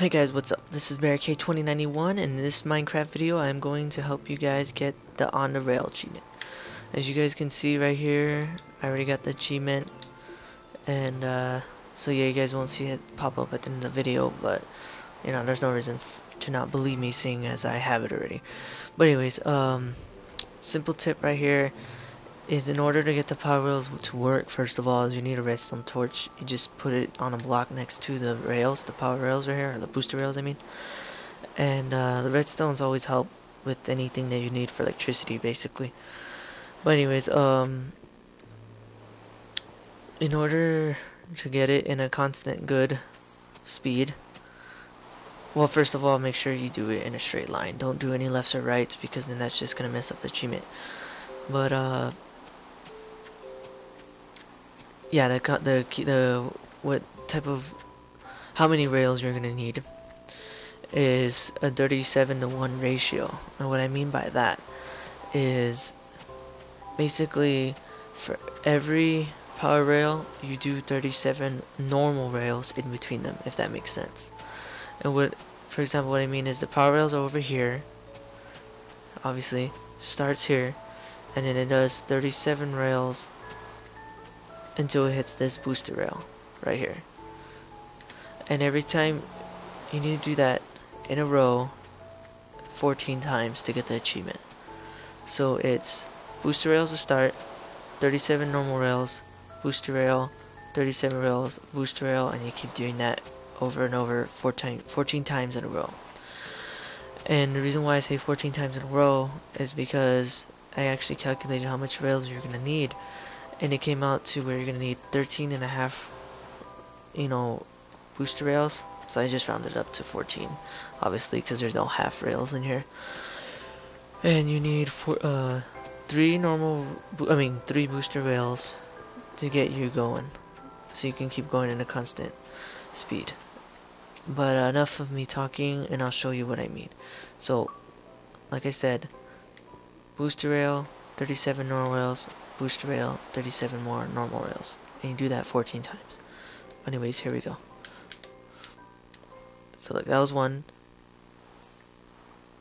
Hey guys, what's up? This is Barricade2091, and in this Minecraft video I am going to help you guys get the On a Rail achievement. As you guys can see right here, I already got the achievement, and so yeah, you guys won't see it pop up at the end of the video, but you know, there's no reason to not believe me, seeing as I have it already. But anyways, simple tip right here is, in order to get the power rails to work, first of all, is you need a redstone torch. You just put it on a block next to the rails, the power rails right here, or the booster rails, I mean. And the redstones always help with anything that you need for electricity, basically. But anyways, in order to get it in a constant good speed, well, first of all, make sure you do it in a straight line. Don't do any lefts or rights, because then that's just gonna mess up the achievement. But yeah, what type of, how many rails you're gonna need is a 37:1 ratio. And what I mean by that is, basically, for every power rail, you do 37 normal rails in between them, if that makes sense. And what, for example, what I mean is, the power rails are over here, obviously, starts here, and then it does 37 rails until it hits this booster rail right here. And every time, you need to do that in a row 14 times to get the achievement. So it's booster rails to start, 37 normal rails, booster rail, 37 rails, booster rail, and you keep doing that over and over 14 times in a row. And the reason why I say 14 times in a row is because I actually calculated how much rails you're gonna need, and it came out to where you're gonna need 13.5, you know, booster rails. So I just rounded up to 14, obviously, because there's no half rails in here. And you need three booster rails to get you going, so you can keep going in a constant speed. But enough of me talking, and I'll show you what I mean. So, like I said, booster rail, 37 normal rails, booster rail, 37 more normal rails, and you do that 14 times. Anyways, here we go. So look, that was 1,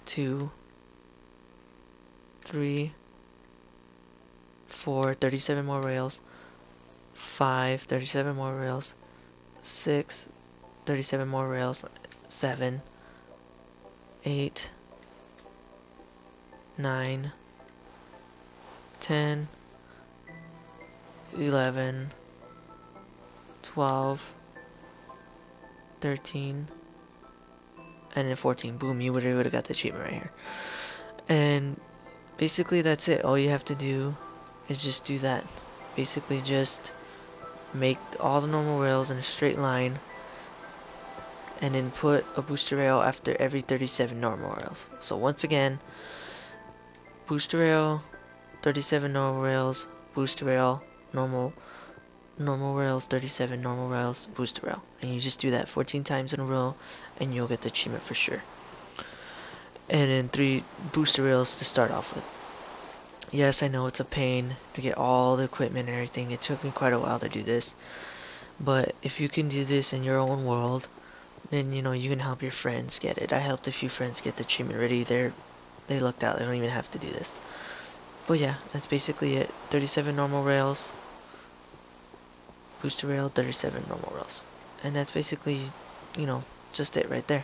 2, 3, 4, 37 more rails, 5, 37 more rails, 6, 37 more rails, 7, 8, 9, 10, 11, 12, 13, and then 14. Boom, you would have got the achievement right here. And basically that's it. All you have to do is just do that. Basically just make all the normal rails in a straight line, and then put a booster rail after every 37 normal rails. So once again, booster rail, 37 normal rails, booster rail, normal rails, 37 normal rails, booster rail. And you just do that 14 times in a row, and you'll get the achievement for sure. And then 3 booster rails to start off with. Yes, I know it's a pain to get all the equipment and everything. It took me quite a while to do this. But if you can do this in your own world, then you know, you can help your friends get it. I helped a few friends get the achievement ready. They lucked out. They don't even have to do this. But yeah, that's basically it. 37 normal rails, booster rail, 37 normal rails. And that's basically, you know, just it right there.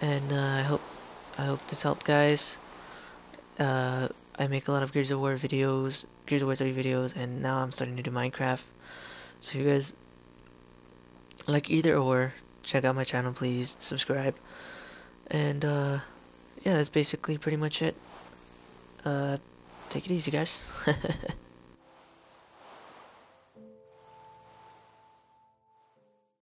And I hope this helped, guys. I make a lot of Gears of War videos, Gears of War 3 videos, and now I'm starting to do Minecraft. So if you guys like either or, check out my channel, please subscribe. And yeah, that's basically pretty much it. Take it easy, guys.